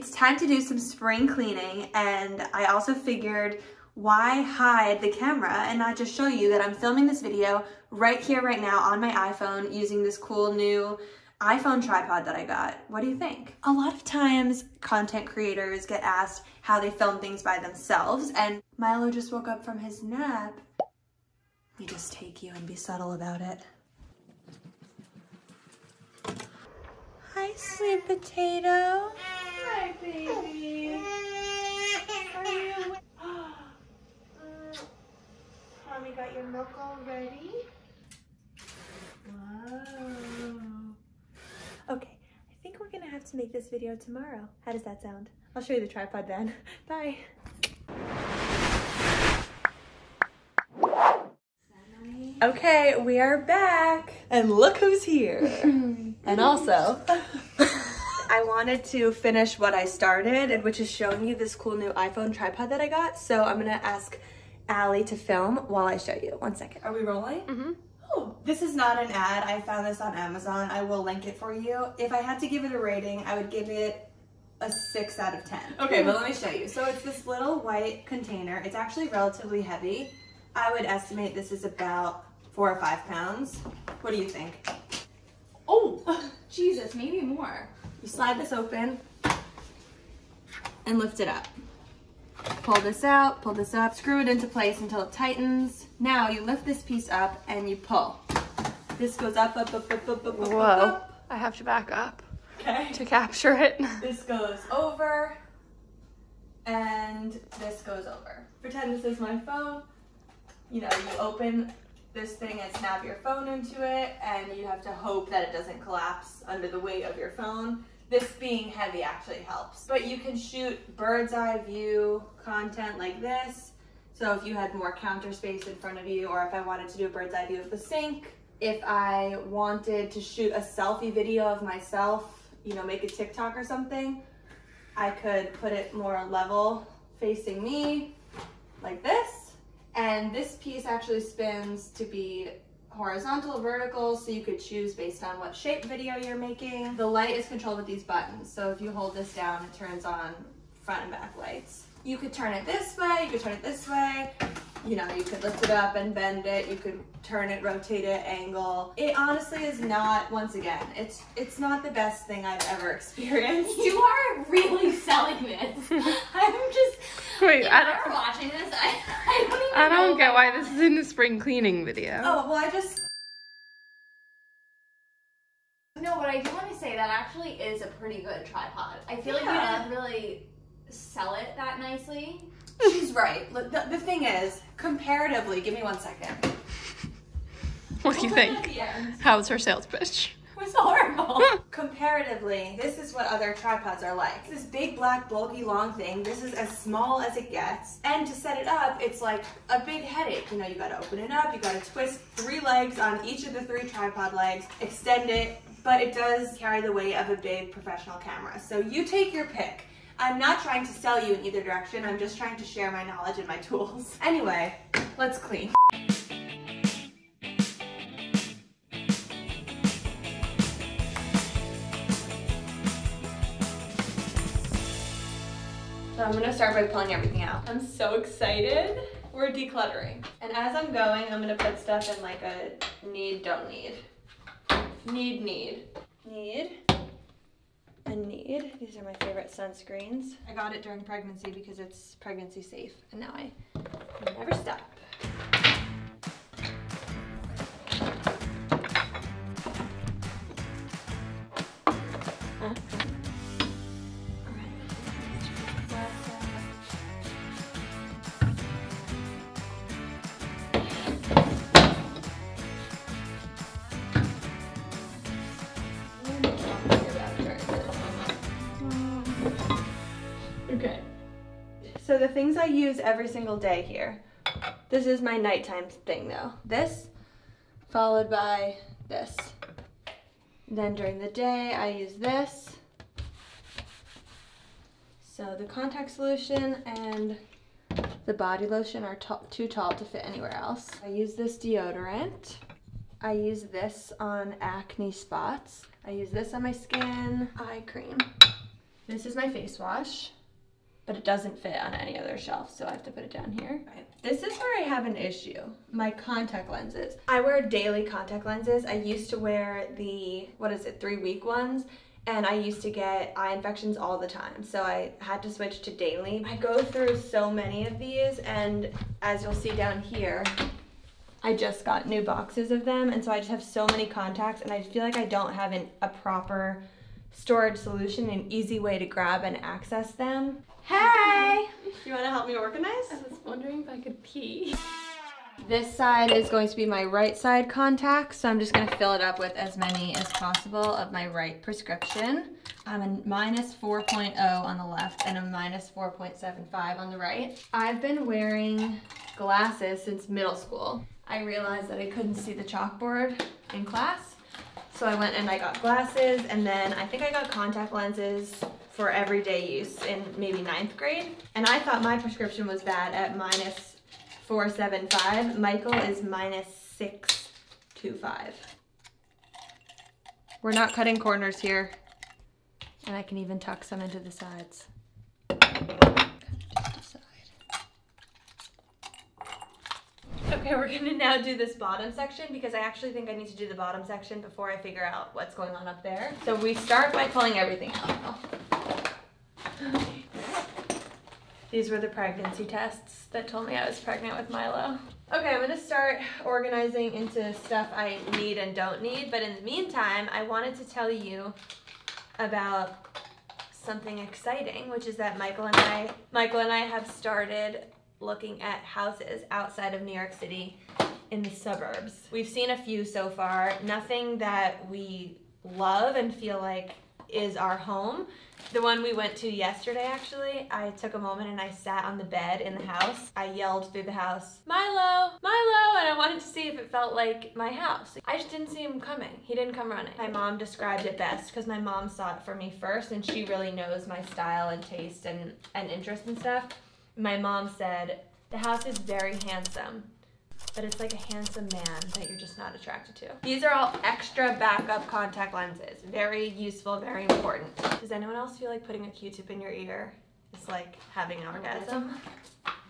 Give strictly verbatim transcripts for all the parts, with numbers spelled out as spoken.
it's time to do some spring cleaning, and I also figured, why hide the camera and not just show you that I'm filming this video right here, right now on my iPhone using this cool new iPhone tripod that I got. What do you think? A lot of times content creators get asked how they film things by themselves, and Milo just woke up from his nap. Let me just take you and be subtle about it. Hi, sweet potato. Hi, baby. Are you awake? Mommy got your milk already. Whoa. Okay, I think we're gonna have to make this video tomorrow. How does that sound? I'll show you the tripod then. Bye. Okay, we are back. And look who's here. And also, I wanted to finish what I started, which is showing you this cool new iPhone tripod that I got. So I'm gonna ask Allie to film while I show you. One second. Are we rolling? Mm-hmm. Oh, this is not an ad. I found this on Amazon. I will link it for you. If I had to give it a rating, I would give it a six out of ten. Okay, but let me show you. So it's this little white container. It's actually relatively heavy. I would estimate this is about four or five pounds. What do you think? Oh, Jesus, maybe more. You slide this open and lift it up. Pull this out, pull this up, screw it into place until it tightens. Now you lift this piece up and you pull. This goes up, up, up, up, up, up, Whoa. up, up. I have to back up okay. to capture it. This goes over and this goes over. Pretend this is my phone. You know, you open this thing and snap your phone into it, and you have to hope that it doesn't collapse under the weight of your phone. This being heavy actually helps. But you can shoot bird's eye view content like this. So if you had more counter space in front of you, or if I wanted to do a bird's eye view of the sink, if I wanted to shoot a selfie video of myself, you know, make a TikTok or something, I could put it more level facing me like this. And this piece actually spins to be horizontal, vertical, so you could choose based on what shape video you're making. The light is controlled with these buttons, so if you hold this down, it turns on front and back lights. You could turn it this way, you could turn it this way, you know, you could lift it up and bend it, you could turn it, rotate it, angle. It honestly is not, once again, it's it's not the best thing I've ever experienced. You are really selling this. I'm just, Wait, I don't, after watching this, I, I don't even I don't know get why this is in the spring cleaning video. Oh, well I just... No, but I do want to say that actually is a pretty good tripod. I feel yeah. like you didn't really sell it that nicely. She's right. Look, the, the thing is, comparatively, give me one second. What do you think? How's her sales pitch? It was horrible. Comparatively, this is what other tripods are like. This big, black, bulky, long thing. This is as small as it gets. And to set it up, it's like a big headache. You know, you gotta open it up, you gotta twist three legs on each of the three tripod legs, extend it, but it does carry the weight of a big professional camera. So you take your pick. I'm not trying to sell you in either direction, I'm just trying to share my knowledge and my tools. Anyway, let's clean. So I'm gonna start by pulling everything out. I'm so excited. We're decluttering. And as I'm going, I'm gonna put stuff in like a need, don't need. Need, need. Need. A need. These are my favorite sunscreens. I got it during pregnancy because it's pregnancy safe, and now I never stop. Huh? So the things I use every single day here. This is my nighttime thing though. This, followed by this. Then during the day, I use this. So the contact solution and the body lotion are too tall to fit anywhere else. I use this deodorant. I use this on acne spots. I use this on my skin. Eye cream. This is my face wash, but it doesn't fit on any other shelf, so I have to put it down here. Right. This is where I have an issue, my contact lenses. I wear daily contact lenses. I used to wear the, what is it, three week ones, and I used to get eye infections all the time, so I had to switch to daily. I go through so many of these, and as you'll see down here, I just got new boxes of them, and so I just have so many contacts, and I feel like I don't have an, a proper storage solution, an easy way to grab and access them. Hey! You wanna help me organize? I was wondering if I could pee. This side is going to be my right side contacts, so I'm just gonna fill it up with as many as possible of my right prescription. I'm a minus four point oh on the left and a minus four point seven five on the right. I've been wearing glasses since middle school. I realized that I couldn't see the chalkboard in class, so I went and I got glasses, and then I think I got contact lenses for everyday use in maybe ninth grade. And I thought my prescription was bad at minus four seven five. Michael is minus six two five. We're not cutting corners here. And I can even tuck some into the sides. Okay, we're gonna now do this bottom section because I actually think I need to do the bottom section before I figure out what's going on up there. So we start by pulling everything out. These were the pregnancy tests that told me I was pregnant with Milo. Okay, I'm gonna start organizing into stuff I need and don't need, but in the meantime, I wanted to tell you about something exciting, which is that Michael and I, Michael and I have started looking at houses outside of New York City in the suburbs. We've seen a few so far, nothing that we love and feel like is our home. The one we went to yesterday, actually, I took a moment and I sat on the bed in the house. I yelled through the house, Milo, Milo, and I wanted to see if it felt like my house. I just didn't see him coming. He didn't come running. My mom described it best because my mom saw it for me first, and she really knows my style and taste and, and interest and stuff. My mom said, the house is very handsome, but it's like a handsome man that you're just not attracted to. These are all extra backup contact lenses. Very useful, very important. Does anyone else feel like putting a Q-tip in your ear is like having an orgasm?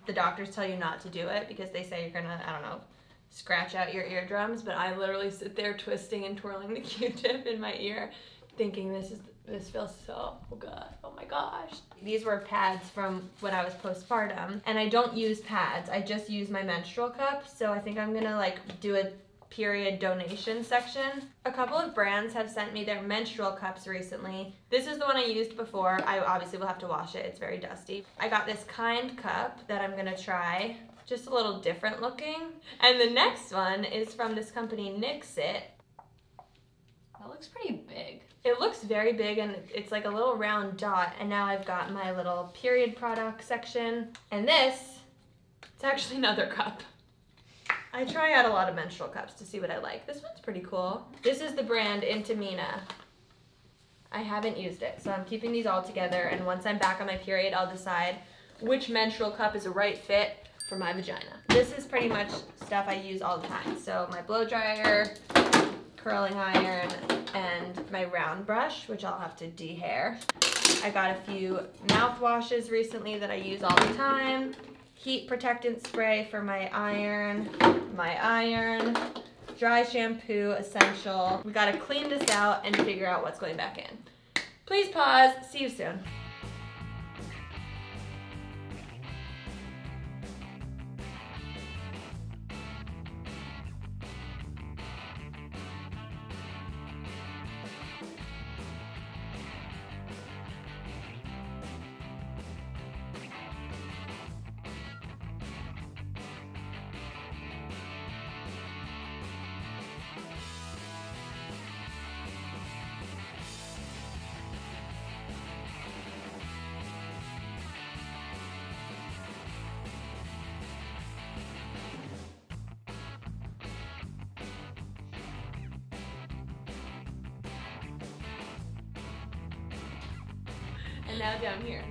The doctors tell you not to do it because they say you're gonna, I don't know, scratch out your eardrums, but I literally sit there twisting and twirling the Q-tip in my ear thinking this is, this feels so good, oh my gosh. These were pads from when I was postpartum, and I don't use pads, I just use my menstrual cup, so I think I'm gonna like do a period donation section. A couple of brands have sent me their menstrual cups recently. This is the one I used before. I obviously will have to wash it, it's very dusty. I got this Kind cup that I'm gonna try, just a little different looking. And the next one is from this company, Nix It. That looks pretty big. It looks very big, and it's like a little round dot, and now I've got my little period product section. And this, it's actually another cup. I try out a lot of menstrual cups to see what I like. This one's pretty cool. This is the brand Intimina. I haven't used it, so I'm keeping these all together, and once I'm back on my period, I'll decide which menstrual cup is a right fit for my vagina. This is pretty much stuff I use all the time. So my blow dryer, curling iron, and my round brush, which I'll have to de-hair. I got a few mouthwashes recently that I use all the time. Heat protectant spray for my iron, my iron, dry shampoo essential. We gotta clean this out and figure out what's going back in. Please pause, see you soon. And now down here.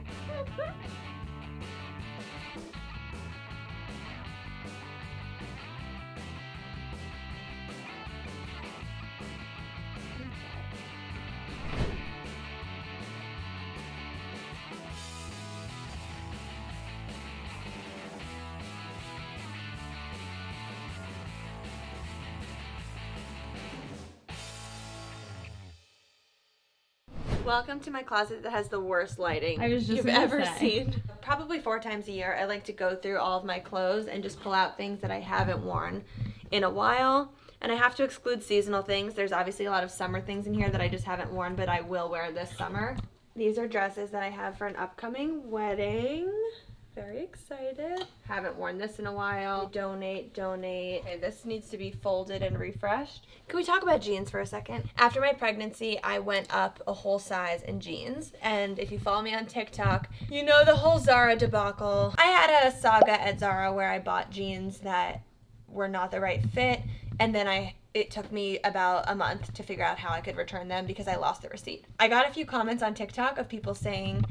Welcome to my closet that has the worst lighting I was just you've ever say. seen. Probably four times a year, I like to go through all of my clothes and just pull out things that I haven't worn in a while. And I have to exclude seasonal things. There's obviously a lot of summer things in here that I just haven't worn, but I will wear this summer. These are dresses that I have for an upcoming wedding. Very excited. Haven't worn this in a while. Donate, donate. Okay, this needs to be folded and refreshed. Can we talk about jeans for a second? After my pregnancy, I went up a whole size in jeans. And if you follow me on TikTok, you know the whole Zara debacle. I had a saga at Zara where I bought jeans that were not the right fit. And then I, it took me about a month to figure out how I could return them because I lost the receipt. I got a few comments on TikTok of people saying,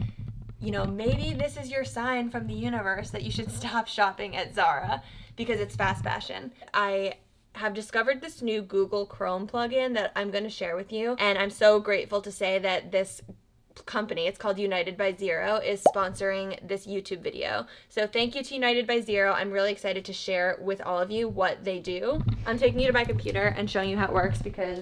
you know, maybe this is your sign from the universe that you should stop shopping at Zara because it's fast fashion. I have discovered this new Google Chrome plugin that I'm going to share with you. And I'm so grateful to say that this company, it's called United by Zero, is sponsoring this YouTube video. So thank you to United by Zero. I'm really excited to share with all of you what they do. I'm taking you to my computer and showing you how it works because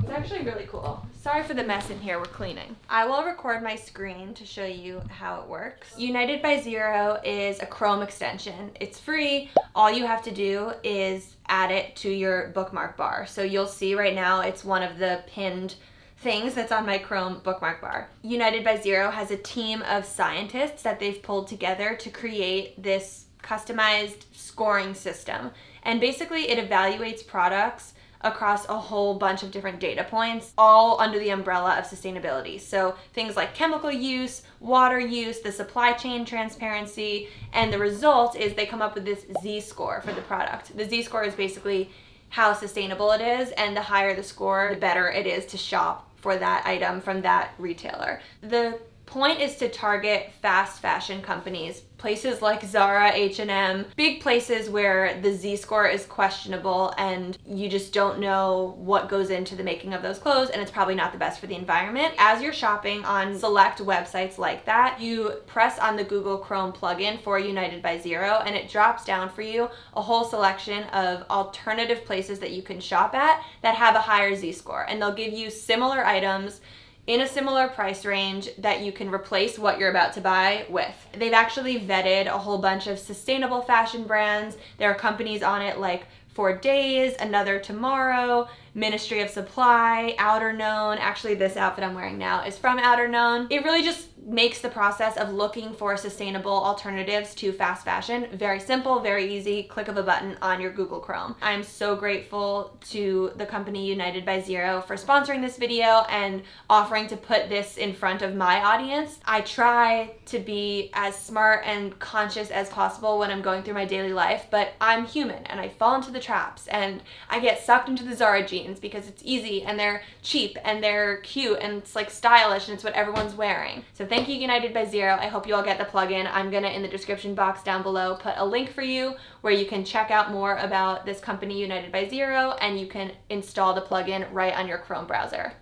it's actually really cool. Sorry for the mess in here, we're cleaning. I will record my screen to show you how it works. United by Zero is a Chrome extension. It's free. All you have to do is add it to your bookmark bar. So you'll see right now it's one of the pinned things that's on my Chrome bookmark bar. United by Zero has a team of scientists that they've pulled together to create this customized scoring system. And basically it evaluates products across a whole bunch of different data points, all under the umbrella of sustainability. So things like chemical use, water use, the supply chain transparency, and the result is they come up with this Z-score for the product. The Z-score is basically how sustainable it is, and the higher the score, the better it is to shop for that item from that retailer. The point is to target fast fashion companies, places like Zara, H and M, big places where the Z-score is questionable and you just don't know what goes into the making of those clothes, and it's probably not the best for the environment. As you're shopping on select websites like that, you press on the Google Chrome plugin for United by Zero and it drops down for you a whole selection of alternative places that you can shop at that have a higher Z-score, and they'll give you similar items in a similar price range that you can replace what you're about to buy with. They've actually vetted a whole bunch of sustainable fashion brands. There are companies on it like Four Days, Another Tomorrow, Ministry of Supply, Outer Known. Actually, this outfit I'm wearing now is from Outer Known. It really just makes the process of looking for sustainable alternatives to fast fashion very simple, very easy, click of a button on your Google Chrome. I'm so grateful to the company United by Zero for sponsoring this video and offering to put this in front of my audience. I try to be as smart and conscious as possible when I'm going through my daily life, but I'm human and I fall into the traps and I get sucked into the Zara jeans because it's easy and they're cheap and they're cute and it's like stylish and it's what everyone's wearing. So thank you, United by Zero. I hope you all get the plugin. I'm gonna, in the description box down below, put a link for you where you can check out more about this company, United by Zero, and you can install the plugin right on your Chrome browser.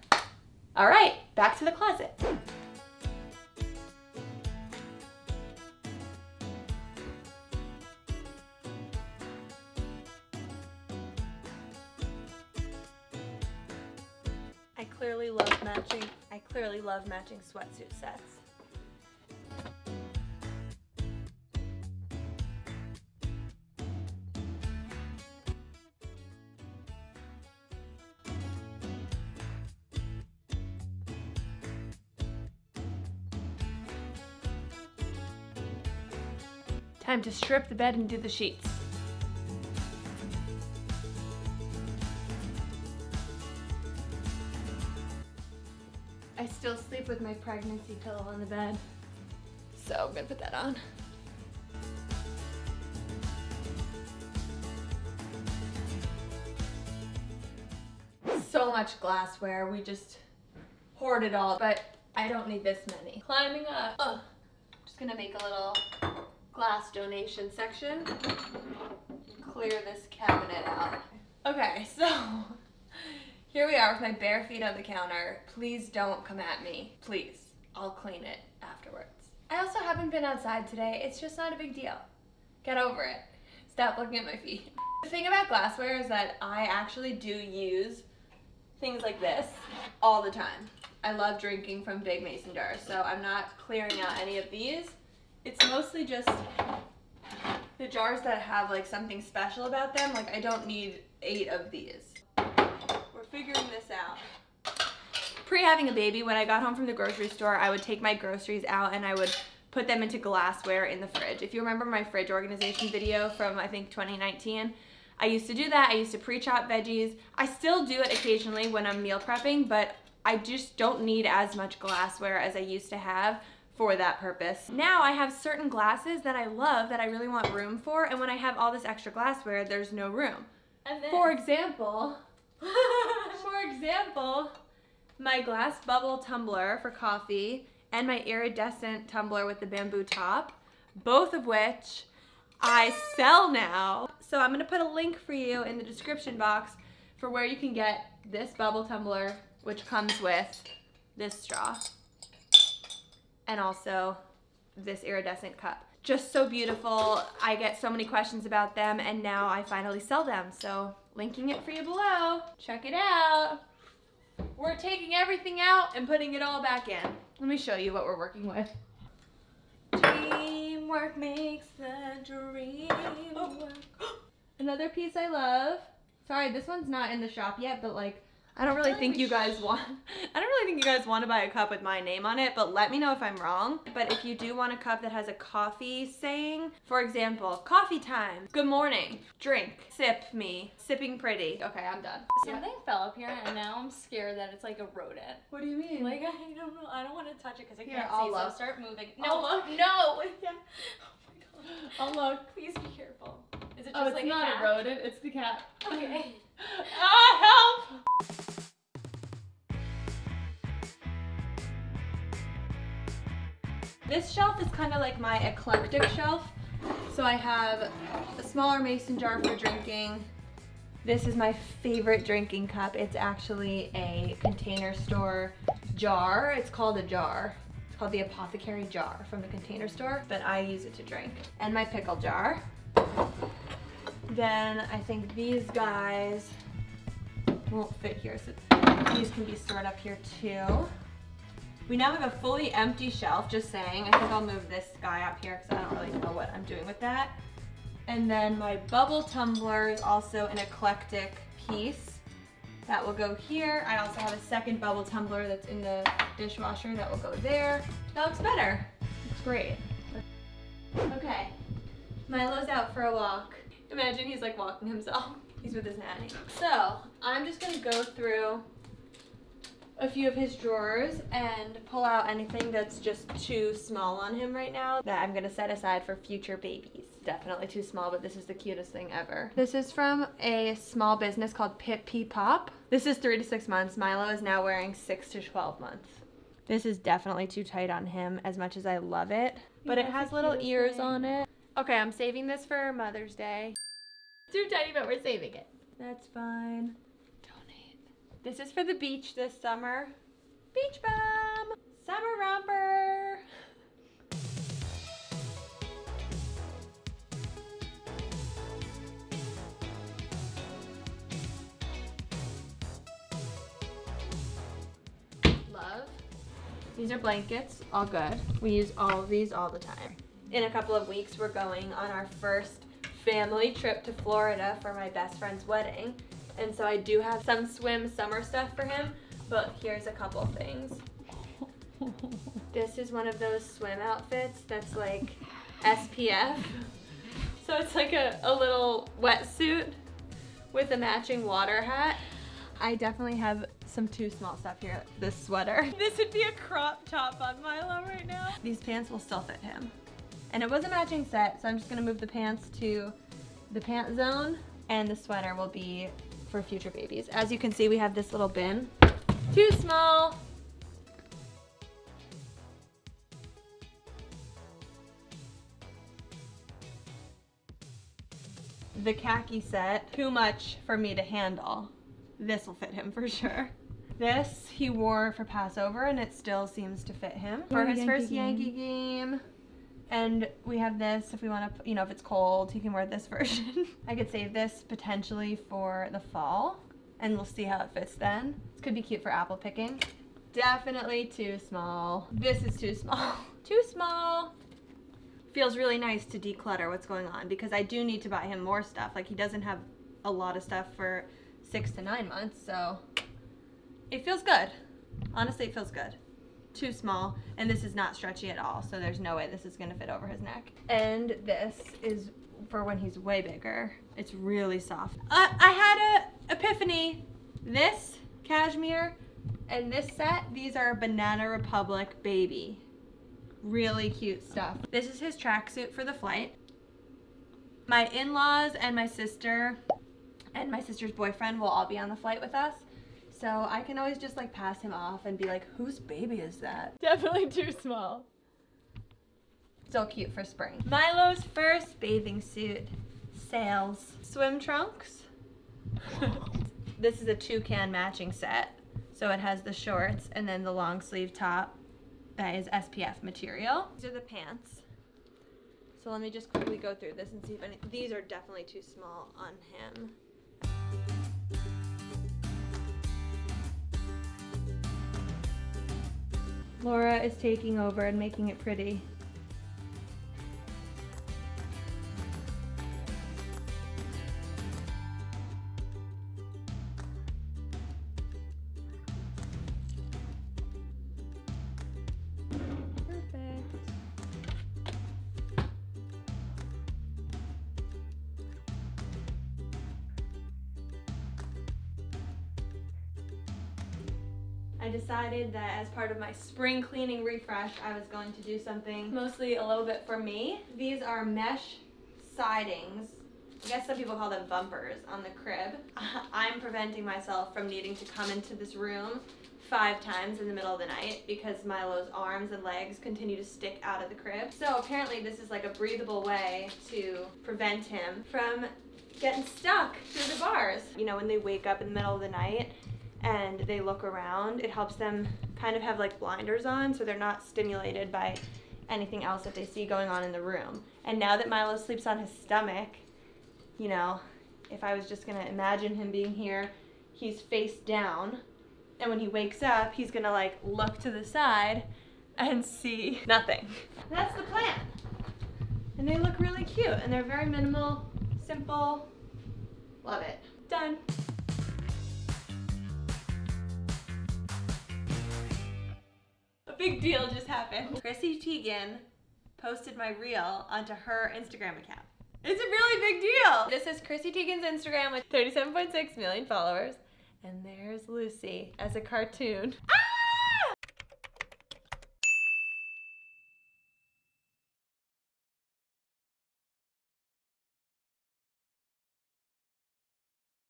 All right, back to the closet. I clearly love matching. I clearly love matching sweatsuit sets. Time to strip the bed and do the sheets. I still sleep with my pregnancy pillow on the bed, so I'm gonna put that on. So much glassware, we just hoard it all, but I don't need this many. Climbing up, oh, I'm just gonna make a little glass donation section and clear this cabinet out. Okay, so here we are with my bare feet on the counter. Please don't come at me. Please. I'll clean it afterwards. I also haven't been outside today. It's just not a big deal. Get over it. Stop looking at my feet. The thing about glassware is that I actually do use things like this all the time. I love drinking from big mason jars, so I'm not clearing out any of these. It's mostly just the jars that have like something special about them. Like I don't need eight of these. We're figuring this out. Pre having a baby, when I got home from the grocery store, I would take my groceries out and I would put them into glassware in the fridge. If you remember my fridge organization video from I think twenty nineteen, I used to do that. I used to pre-chop veggies. I still do it occasionally when I'm meal prepping, but I just don't need as much glassware as I used to have for that purpose. Now I have certain glasses that I love that I really want room for, and when I have all this extra glassware, there's no room. And then, for example, for example, my glass bubble tumbler for coffee and my iridescent tumbler with the bamboo top, both of which I sell now. So I'm gonna put a link for you in the description box for where you can get this bubble tumbler, which comes with this straw and also this iridescent cup. Just so beautiful. I get so many questions about them, and now I finally sell them. So linking it for you below. Check it out. We're taking everything out and putting it all back in. Let me show you what we're working with. Teamwork makes the dream work. Another piece I love. Sorry, this one's not in the shop yet, but like, I don't really think you guys want, I don't really think you guys want to buy a cup with my name on it, but let me know if I'm wrong. But if you do want a cup that has a coffee saying, for example, coffee time, good morning, drink, sip me, sipping pretty. Okay, I'm done. Something yeah. fell up here and now I'm scared that it's like a rodent. What do you mean? Like, I don't know, I don't want to touch it because I can't see, so start moving. No, look. No. Yeah. Oh my God. I'll look. Please be careful. Is it just oh, it's like not a cat? A rodent, it's the cat. Okay. Ah, help! This shelf is kind of like my eclectic shelf. So I have a smaller mason jar for drinking. This is my favorite drinking cup. It's actually a Container Store jar. It's called a jar. It's called the Apothecary Jar from the Container Store, but I use it to drink. And my pickle jar. Then I think these guys won't fit here, so these can be stored up here too. We now have a fully empty shelf, just saying. I think I'll move this guy up here because I don't really know what I'm doing with that. And then my bubble tumbler is also an eclectic piece. That will go here. I also have a second bubble tumbler that's in the dishwasher that will go there. That looks better. It's great. Okay, Milo's out for a walk. Imagine he's like walking himself. He's with his nanny. So I'm just gonna go through a few of his drawers and pull out anything that's just too small on him right now that I'm gonna set aside for future babies. Definitely too small, but this is the cutest thing ever. This is from a small business called Pip-Pipop. This is three to six months. Milo is now wearing six to twelve months. This is definitely too tight on him as much as I love it, but it has little ears on it. Okay, I'm saving this for Mother's Day. Too tiny, but we're saving it. That's fine. This is for the beach this summer. Beach bum! Summer romper! Love. These are blankets, all good. We use all of these all the time. In a couple of weeks, we're going on our first family trip to Florida for my best friend's wedding. And so I do have some swim summer stuff for him, but here's a couple things. This is one of those swim outfits that's like S P F. So it's like a, a little wetsuit with a matching water hat. I definitely have some too small stuff here. This sweater. This would be a crop top on Milo right now. These pants will still fit him. And it was a matching set, so I'm just gonna move the pants to the pant zone, and the sweater will be for future babies. As you can see, we have this little bin. Too small. The khaki set, too much for me to handle. This will fit him for sure. This he wore for Passover and it still seems to fit him. For his first Yankee game. And we have this if we want to, you know, if it's cold, he can wear this version. I could save this potentially for the fall, and we'll see how it fits then. This could be cute for apple picking. Definitely too small. This is too small. Too small. Feels really nice to declutter what's going on, because I do need to buy him more stuff. Like, he doesn't have a lot of stuff for six to nine months, so it feels good. Honestly, it feels good. Too small, and this is not stretchy at all, so there's no way this is gonna fit over his neck. And this is for when he's way bigger. It's really soft. Uh, I had a epiphany. This cashmere and this set, these are Banana Republic baby. Really cute stuff. This is his tracksuit for the flight. My in-laws and my sister and my sister's boyfriend will all be on the flight with us. So I can always just like pass him off and be like, whose baby is that? Definitely too small. Still cute for spring. Milo's first bathing suit, sails. Swim trunks. This is a toucan matching set. So it has the shorts and then the long sleeve top that is S P F material. These are the pants. So let me just quickly go through this and see if any, these are definitely too small on him. Laura is taking over and making it pretty. I decided that as part of my spring cleaning refresh, I was going to do something mostly a little bit for me. These are mesh sidings. I guess some people call them bumpers on the crib. I'm preventing myself from needing to come into this room five times in the middle of the night because Milo's arms and legs continue to stick out of the crib. So apparently this is like a breathable way to prevent him from getting stuck through the bars. You know, when they wake up in the middle of the night, and they look around, it helps them kind of have like blinders on so they're not stimulated by anything else that they see going on in the room. And now that Milo sleeps on his stomach, you know, if I was just gonna imagine him being here, he's face down, and when he wakes up, he's gonna like look to the side and see nothing. That's the plan. And they look really cute, and they're very minimal, simple. Love it. Done. Big deal just happened. Chrissy Teigen posted my reel onto her Instagram account. It's a really big deal. This is Chrissy Teigen's Instagram with thirty-seven point six million followers. And there's Lucy as a cartoon.